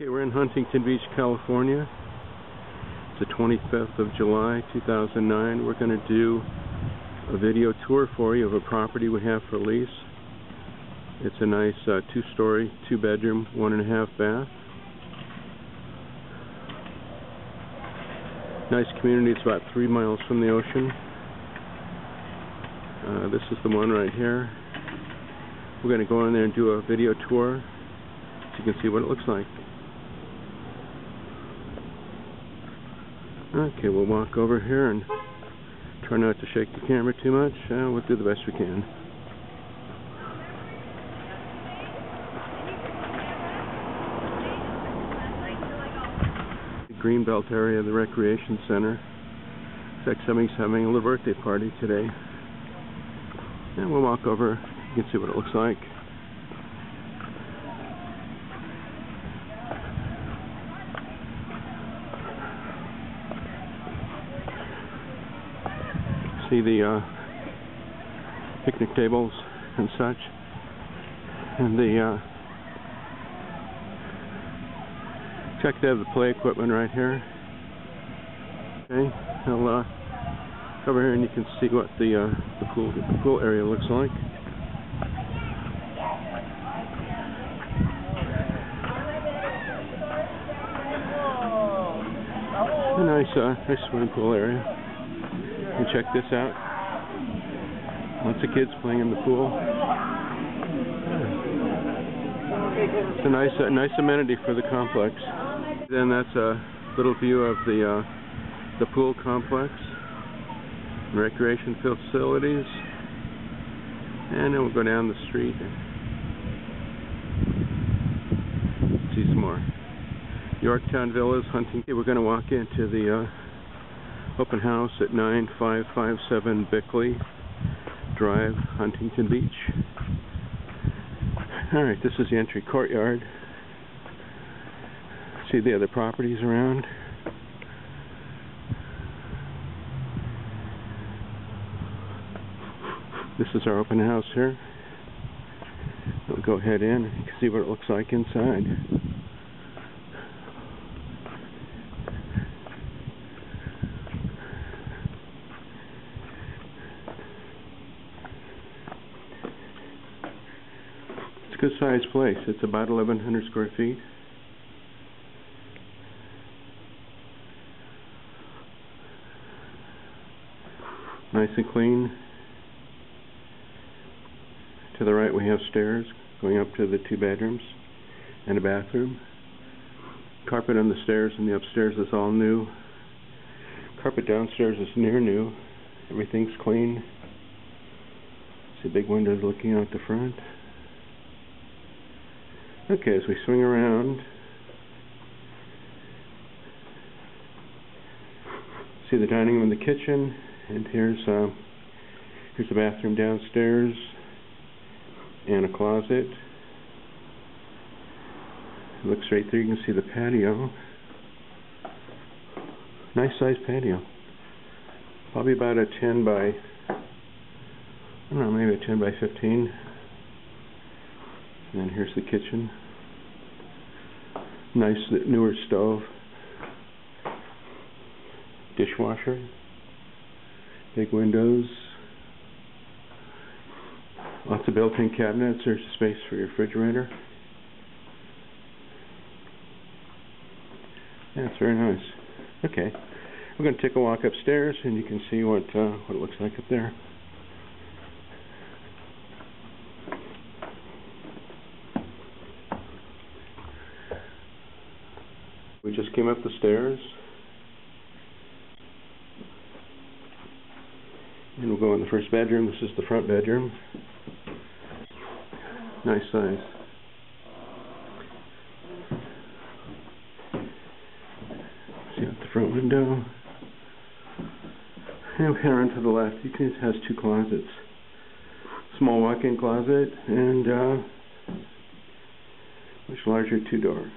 Okay, we're in Huntington Beach, California. It's the 25th of July, 2009. We're going to do a video tour for you of a property we have for lease. It's a nice two-story, two-bedroom, one-and-a-half bath. Nice community. It's about 3 miles from the ocean. This is the one right here. We're going to go in there and do a video tour so you can see what it looks like. Okay, we'll walk over here and try not to shake the camera too much. We'll do the best we can. The Greenbelt area, the recreation center. In fact, somebody's having a little birthday party today. And we'll walk over, you can see what it looks like. See the picnic tables and such, and the check to have the play equipment right here. Okay, I'll come over here and you can see what the pool area looks like. A nice swimming pool area. And check this out. Lots of kids playing in the pool. It's a nice amenity for the complex. Then that's a little view of the pool complex, recreation facilities, and then we'll go down the street and see some more. Yorktown Villas, Huntington. We're going to walk into the open house at 9557 Bickley Drive, Huntington Beach. Alright, this is the entry courtyard. See the other properties around. This is our open house here. We'll go ahead in and see what it looks like inside. Good sized place. It's about 1,100 square feet. Nice and clean. To the right we have stairs going up to the two bedrooms and a bathroom. Carpet on the stairs and the upstairs is all new. Carpet downstairs is near new. Everything's clean. See big windows looking out the front. Okay, as we swing around, see the dining room and the kitchen, and here's the bathroom downstairs, and a closet. Look straight through, you can see the patio. Nice sized patio. Probably about a 10 by, I don't know, maybe a 10 by 15. And here's the kitchen. Nice newer stove. Dishwasher. Big windows. Lots of built-in cabinets. There's space for your refrigerator. Yeah, it's very nice. Okay. We're going to take a walk upstairs and you can see what it looks like up there. We just came up the stairs, and we'll go in the first bedroom. This is the front bedroom. Nice size. See out the front window. And here on to the left, you can see it has two closets. Small walk-in closet and much larger two-door.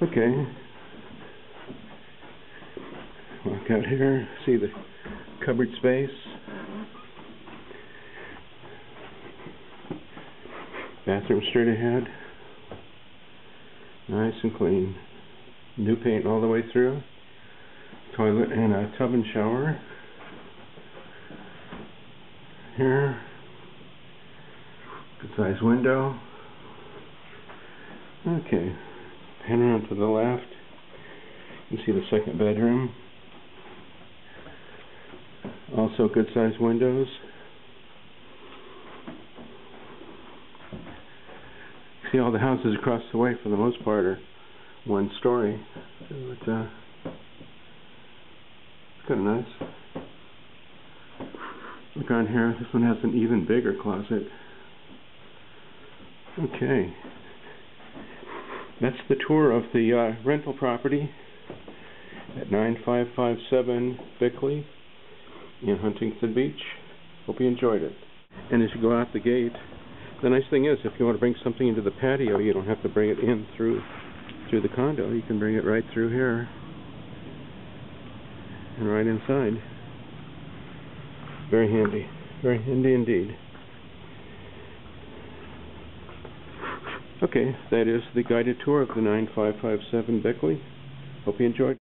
Okay, walk out here, see the cupboard space, bathroom straight ahead, Nice and clean. New paint all the way through. Toilet and a tub and shower. Here. Good size window. Okay. Pan around to the left. You can see the second bedroom. Also good size windows. See, all the houses across the way for the most part are one story. But, it's kind of nice. Look on here, this one has an even bigger closet. Okay. That's the tour of the rental property at 9557 Bickley in Huntington Beach. Hope you enjoyed it. And as you go out the gate, the nice thing is, if you want to bring something into the patio, you don't have to bring it in through the condo. You can bring it right through here and right inside. Very handy indeed. Okay, that is the guided tour of the 9557 Bickley. Hope you enjoyed it.